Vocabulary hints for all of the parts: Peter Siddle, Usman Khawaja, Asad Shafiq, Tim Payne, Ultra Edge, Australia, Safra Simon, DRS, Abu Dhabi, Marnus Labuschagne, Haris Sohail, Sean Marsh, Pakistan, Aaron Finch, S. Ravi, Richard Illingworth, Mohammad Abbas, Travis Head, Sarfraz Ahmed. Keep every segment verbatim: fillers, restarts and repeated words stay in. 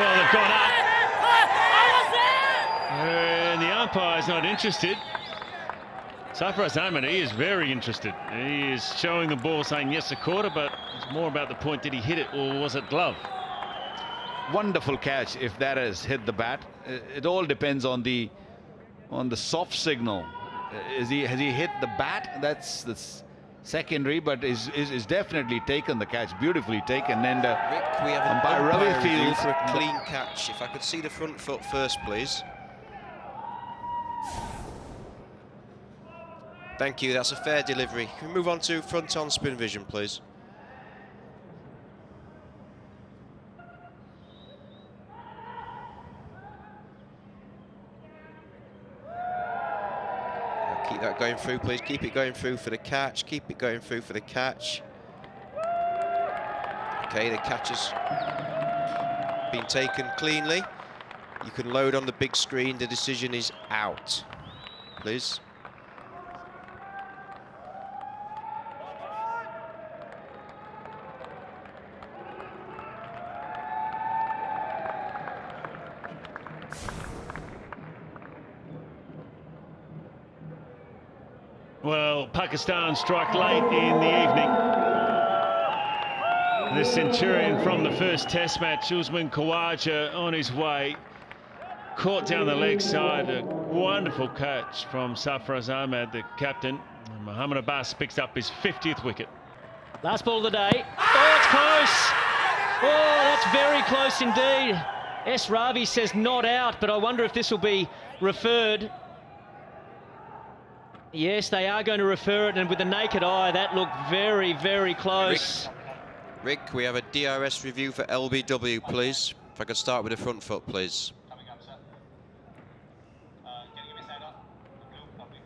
Well, they've gone up. And the umpire's not interested. Safra Simon, he is very interested. He is showing the ball, saying yes, a quarter, but it's more about the point, did he hit it or was it glove? Wonderful catch if that has hit the bat. It all depends on the on the soft signal. Is he has he hit the bat? That's that's secondary, but is is, is definitely taken the catch. Beautifully taken. And uh, Rick, we have an umpire Ravi field for a clean catch. If I could see the front foot first, please. Thank you. That's a fair delivery. Can we move on to front on spin vision, please? Keep that going through, please. Keep it going through for the catch. Keep it going through for the catch. Okay, the catch has been taken cleanly. You can load on the big screen. The decision is out. Please. Well, Pakistan strike late in the evening. The Centurion from the first Test match, Usman Khawaja, on his way. Caught down the leg side, a wonderful catch from Sarfraz Ahmed, the captain. And Mohammad Abbas picks up his fiftieth wicket. Last ball of the day. Oh, it's close. Oh, that's very close indeed. S. Ravi says not out, but I wonder if this will be referred. Yes, they are going to refer it, and with the naked eye, that looked very, very close. Rick, Rick we have a D R S review for L B W, please. If I could start with the front foot, please. Coming up, sir. Uh, can you give me a side on? Blue, copy.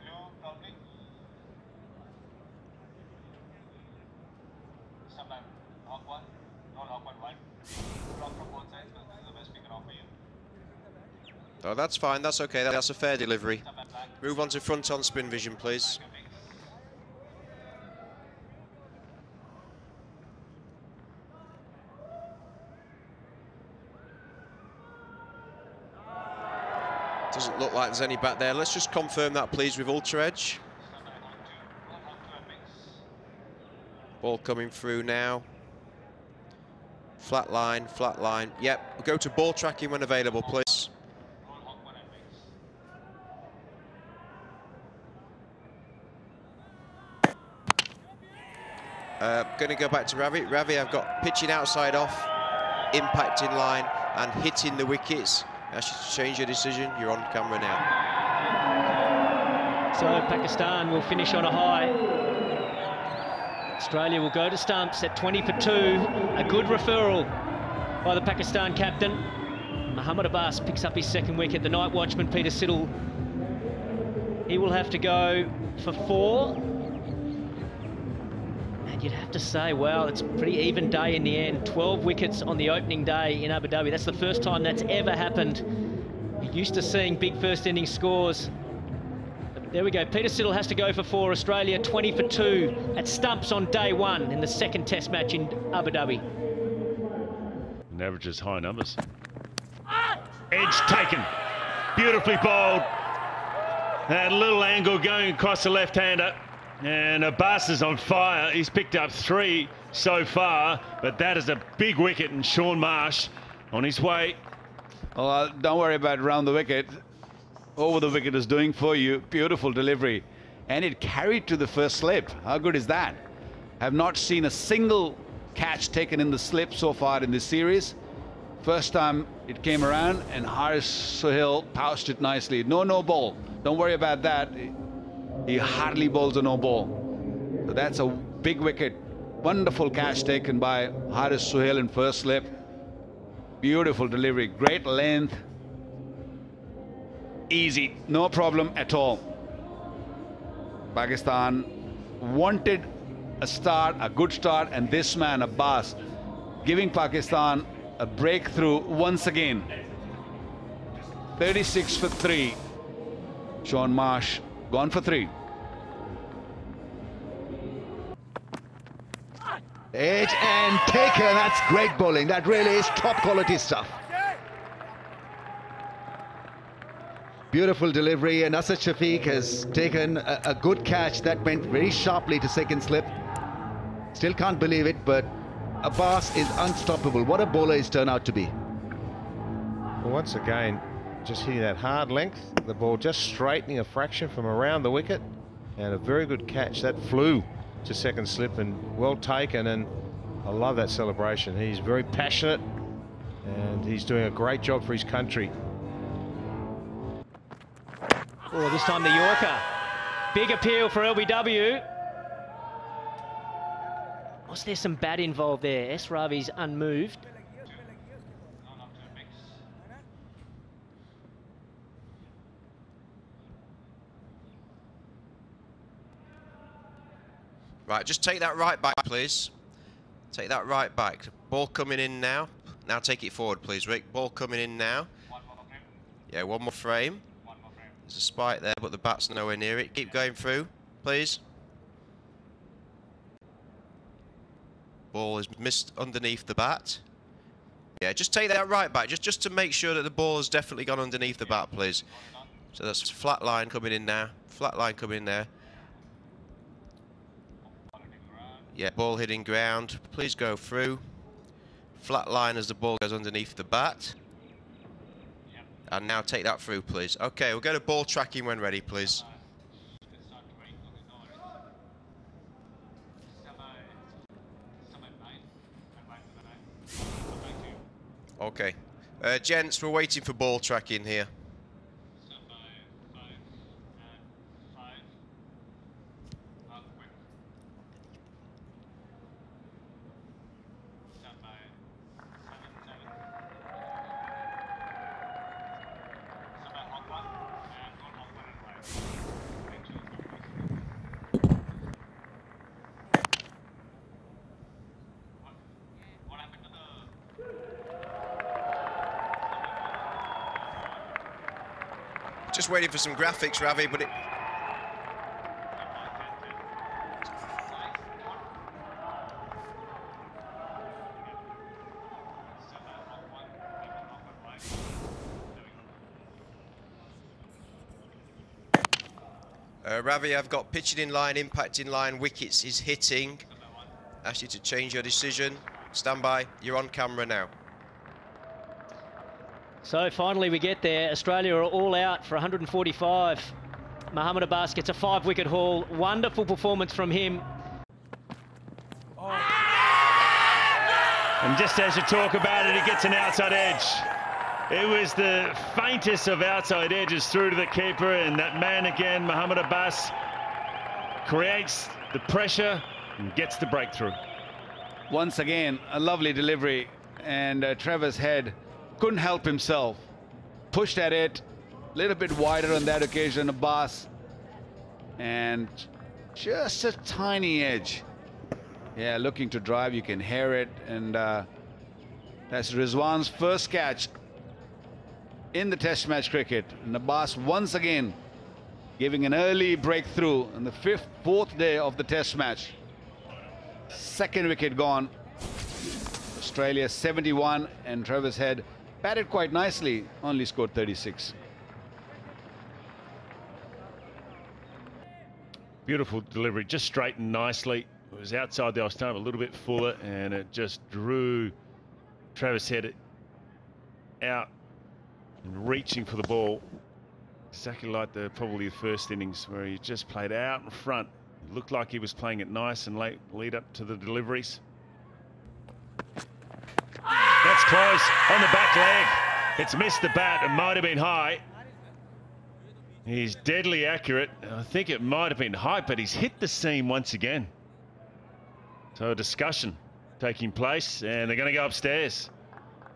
Blue, copy. Sublime. Hawk one. No, Hawk one, one. Block from both sides, because this is the best we can offer you. Oh, that's fine, that's okay, that's a fair delivery. Move on to front on spin vision, please. Doesn't look like there's any back there. Let's just confirm that, please, with Ultra Edge. Ball coming through now. Flat line, flat line. Yep, we'll go to ball tracking when available, please. Uh, going to go back to Ravi. Ravi, I've got pitching outside off, impacting line, and hitting the wickets. I should change your decision. You're on camera now. So Pakistan will finish on a high. Australia will go to stumps at twenty for two. A good referral by the Pakistan captain. Mohammad Abbas picks up his second wicket. The night watchman, Peter Siddle, he will have to go for four. You'd have to say, wow, it's a pretty even day in the end. twelve wickets on the opening day in Abu Dhabi. That's the first time that's ever happened. You're used to seeing big first-inning scores. But there we go. Peter Siddle has to go for four. Australia twenty for two at stumps on day one in the second Test match in Abu Dhabi. And averages high numbers. Edge taken. Beautifully bowled. That little angle going across the left-hander. And Abbas is on fire. He's picked up three so far, but that is a big wicket, and Sean Marsh on his way. Well, uh, don't worry about round the wicket. Over the wicket is doing for you. Beautiful delivery. And it carried to the first slip. How good is that? Have not seen a single catch taken in the slip so far in this series. First time it came around, and Haris Sohail pounced it nicely. No, no ball. Don't worry about that. He hardly bowls a no ball. So that's a big wicket. Wonderful catch taken by Haris Sohail in first slip. Beautiful delivery. Great length. Easy. No problem at all. Pakistan wanted a start, a good start, and this man, Abbas, giving Pakistan a breakthrough once again. thirty-six for three. Sean Marsh gone for three. Edge and taker, that's great bowling. That really is top quality stuff. Beautiful delivery, and Asad Shafiq has taken a, a good catch that went very sharply to second slip. Still can't believe it, but Abbas is unstoppable. What a bowler he's turned out to be. Well, once again, just hitting that hard length, the ball just straightening a fraction from around the wicket, and a very good catch. That flew to second slip and well taken, and I love that celebration. He's very passionate, and he's doing a great job for his country. Oh, this time the Yorker. Big appeal for L B W. Was there some bat involved there? S. Ravi's unmoved. Right, just take that right back, please. Take that right back. Ball coming in now. Now take it forward, please, Rick. Ball coming in now. Yeah, one more frame. There's a spike there, but the bat's nowhere near it. Keep going through, please. Ball is missed underneath the bat. Yeah, just take that right back, just, just to make sure that the ball has definitely gone underneath the bat, please. So that's flat line coming in now. Flat line coming in there. Yeah, ball hitting ground. Please go through. Flat line as the ball goes underneath the bat. And now take that through, please. Okay, we'll go to ball tracking when ready, please. Okay. Uh, gents, we're waiting for ball tracking here. Just waiting for some graphics, Ravi, but it... Uh, Ravi, I've got pitching in line, impact in line, wickets is hitting. Ask you to change your decision. Stand by, you're on camera now. So finally we get there. Australia are all out for one hundred forty-five. Mohammad Abbas gets a five-wicket haul. Wonderful performance from him. Oh. And just as you talk about it, he gets an outside edge. It was the faintest of outside edges through to the keeper, and that man again, Mohammad Abbas, creates the pressure and gets the breakthrough. Once again, a lovely delivery, and uh, Travis Head couldn't help himself, pushed at it a little bit wider on that occasion. Abbas, and just a tiny edge. Yeah, looking to drive, you can hear it, and uh, that's Rizwan's first catch in the test match cricket, and Abbas once again giving an early breakthrough on the fifth fourth day of the test match. Second wicket gone. Australia seventy-one, and Travis Head batted quite nicely, only scored thirty-six. Beautiful delivery, just straightened nicely. It was outside the off stump, a little bit fuller, and it just drew Travis Head out and reaching for the ball. Exactly like the probably the first innings where he just played out in front. It looked like he was playing it nice and late lead up to the deliveries. That's close on the back leg. It's missed the bat. It might have been high. He's deadly accurate. I think it might have been high, but he's hit the seam once again. So a discussion taking place, and they're going to go upstairs.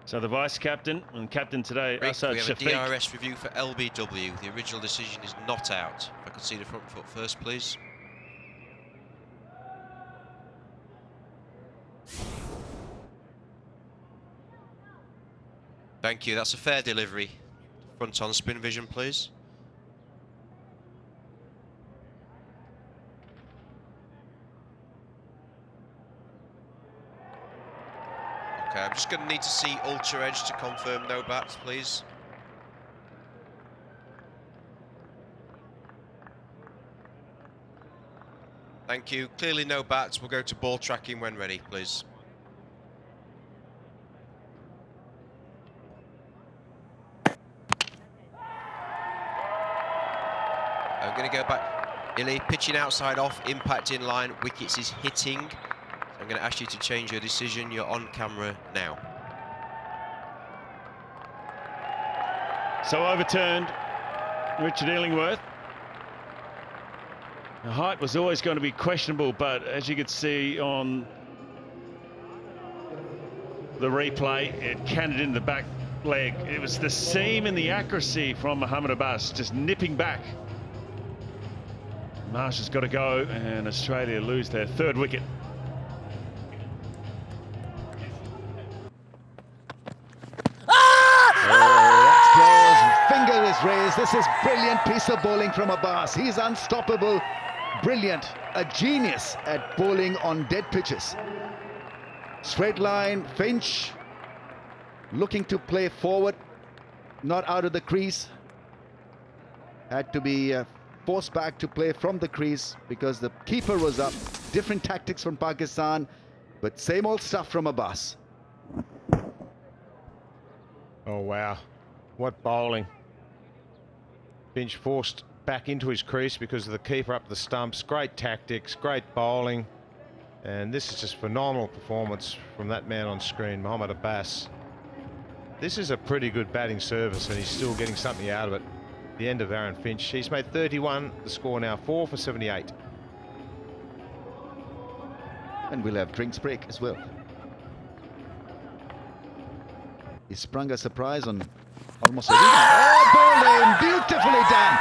So the vice captain and captain today, Asad Shafiq. We have a D R S review for L B W. The original decision is not out. If I could see the front foot first, please. Thank you, that's a fair delivery. Front on spin vision, please. OK, I'm just going to need to see Ultra Edge to confirm no bats, please. Thank you. Clearly no bats. We'll go to ball tracking when ready, please. I'm going to go back. Illy, pitching outside off, impact in line, wickets is hitting. So I'm going to ask you to change your decision. You're on camera now. So overturned, Richard Illingworth. The height was always going to be questionable, but as you could see on the replay, it canted in the back leg. It was the seam in the accuracy from Mohammad Abbas, just nipping back. Marsh has got to go, and Australia lose their third wicket. Ah! Oh, that's close. Finger is raised. This is brilliant piece of bowling from Abbas. He's unstoppable. Brilliant, a genius at bowling on dead pitches. Straight line, Finch looking to play forward, not out of the crease. Had to be uh, forced back to play from the crease because the keeper was up. Different tactics from Pakistan, but same old stuff from Abbas. Oh, wow. What bowling. Finch forced back into his crease because of the keeper up the stumps. Great tactics, great bowling, and this is just phenomenal performance from that man on screen, Mohammad Abbas. This is a pretty good batting service, and he's still getting something out of it. The end of Aaron Finch. He's made thirty-one. The score now four for seventy-eight. And we'll have drinks break as well. He sprung a surprise on almost a ah! Oh, bowling, beautifully done.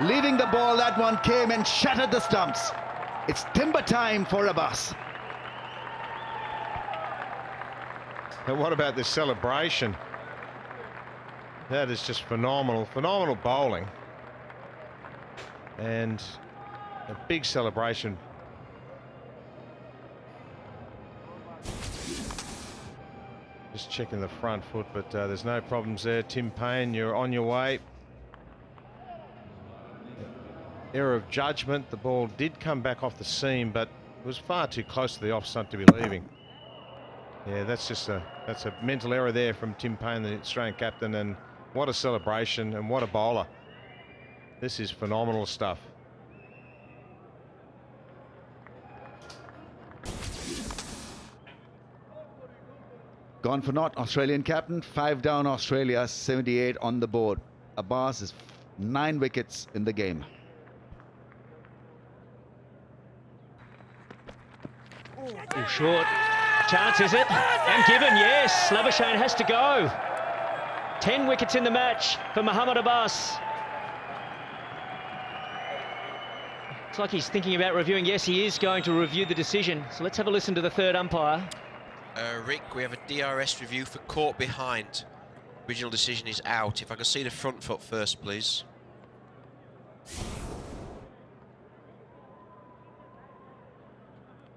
Leaving the ball, that one came and shattered the stumps. It's timber time for Abbas. And what about this celebration? That is just phenomenal, phenomenal bowling. And a big celebration. Just checking the front foot, but uh, there's no problems there. Tim Payne, you're on your way. Error of judgment. The ball did come back off the seam, but it was far too close to the off stump to be leaving. Yeah, that's just a that's a mental error there from Tim Payne, the Australian captain, and what a celebration and what a bowler. This is phenomenal stuff. Gone for naught, Australian captain. Five down Australia, seventy-eight on the board. Abbas is nine wickets in the game. Oh, short. Chance, is it? And given, yes. Labuschagne has to go. Ten wickets in the match for Mohammad Abbas. It's like he's thinking about reviewing. Yes, he is going to review the decision. So let's have a listen to the third umpire. Uh, Rick, we have a D R S review for caught behind. Original decision is out. If I could see the front foot first, please.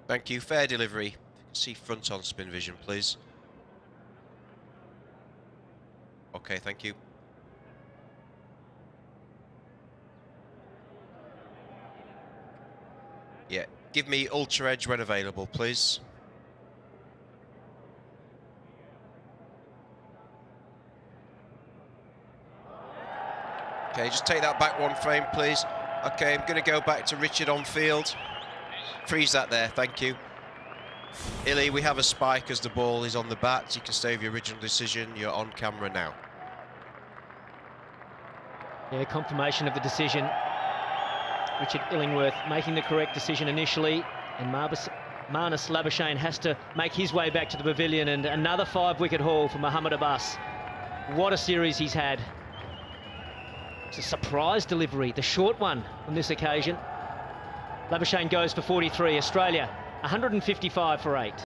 Thank you. Fair delivery. See front on spin vision, please. OK, thank you. Yeah, give me Ultra Edge when available, please. OK, just take that back one frame, please. OK, I'm going to go back to Richard on field. Freeze that there, thank you. Illy, we have a spike as the ball is on the bat. You can save your original decision. You're on camera now. Yeah, confirmation of the decision. Richard Illingworth making the correct decision initially, and Marnus Labuschagne has to make his way back to the pavilion, and another five-wicket haul for Mohammad Abbas. What a series he's had. It's a surprise delivery, the short one on this occasion. Labuschagne goes for forty-three, Australia one fifty-five for eight.